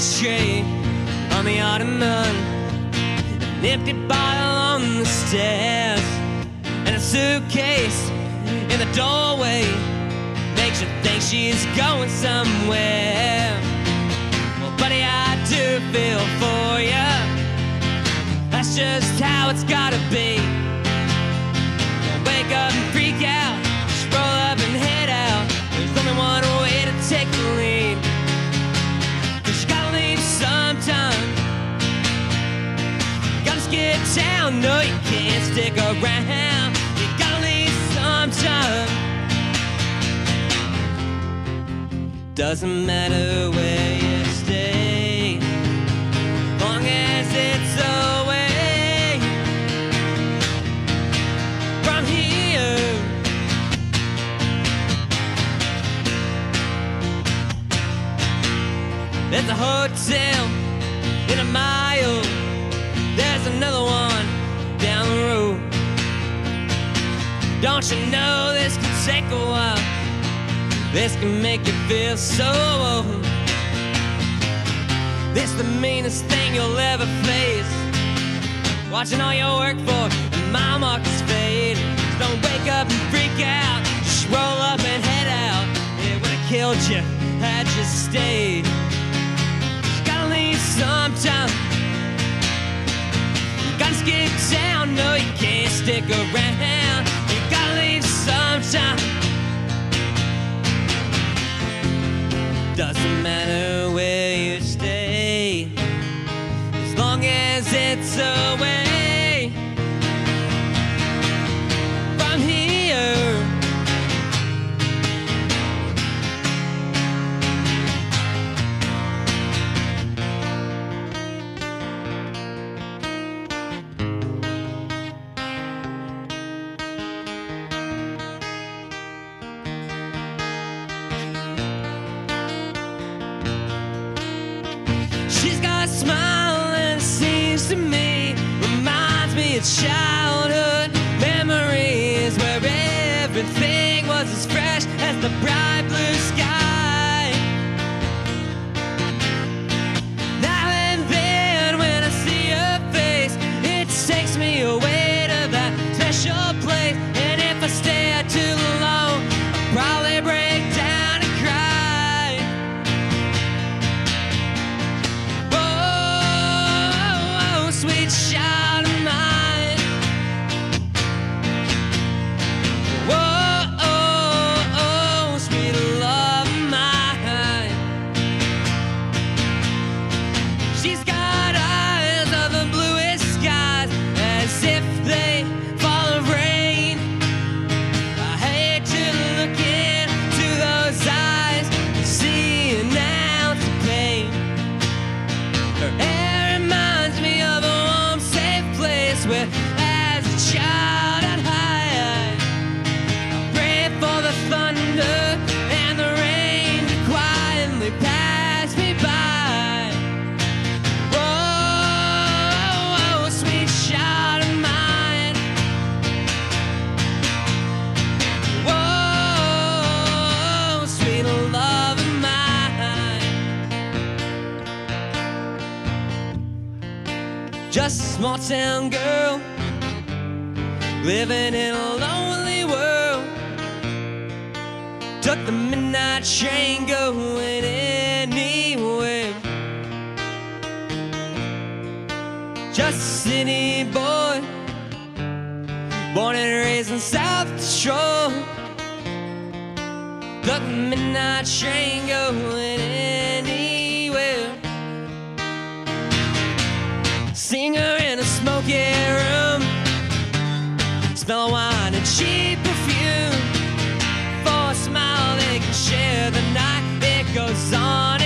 ashtray on the ottoman, an empty bottle on the stairs, and a suitcase in the doorway makes you think she's going somewhere. Well, buddy, I do feel for ya. That's just how it's gotta be. Don't wake up and freak out, just roll up and head out. There's only one way to take the lead, 'cause you gotta leave sometime. You gotta skip town, no you can't stick around. You gotta leave sometime. Doesn't matter where you stay, long as it's away from here. There's a hotel in a mile, there's another one down the road. Don't you know this could take a while? This can make you feel so old. This the meanest thing you'll ever face, watching all your work for my markets fade. Just don't wake up and freak out, just roll up and head out. It would've killed you had you stayed. You gotta leave sometime. You gotta skip town, no you can't stick around. You gotta leave sometime. Doesn't matter where you stay, as long as it's away from here. Smile, and it seems to me, reminds me of childhood memories, where everything was as fresh as the bright blue sky. Now and then when I see your face, it takes me away to that special place. And if I stay out too long, I'll probably break down and cry. Sweet child of mine. Whoa, oh, oh, sweet love of mine. She's got eyes of the bluest skies, as if they fall of rain. I hate to look into those eyes and see an ounce of pain. Her hair reminds me of a where as a child I'd hide. I pray for the thunder and the rain to quietly pass me by. Oh, oh, oh, sweet child of mine. Oh, oh, oh, sweet love of mine. Just a small town girl, living in a lonely world. Took the midnight train going anywhere. Just a city boy, born and raised in South Shore. Took the midnight train going anywhere. Singer in a smoky room, smell of wine and cheap perfume. For a smile they can share the night. It goes on.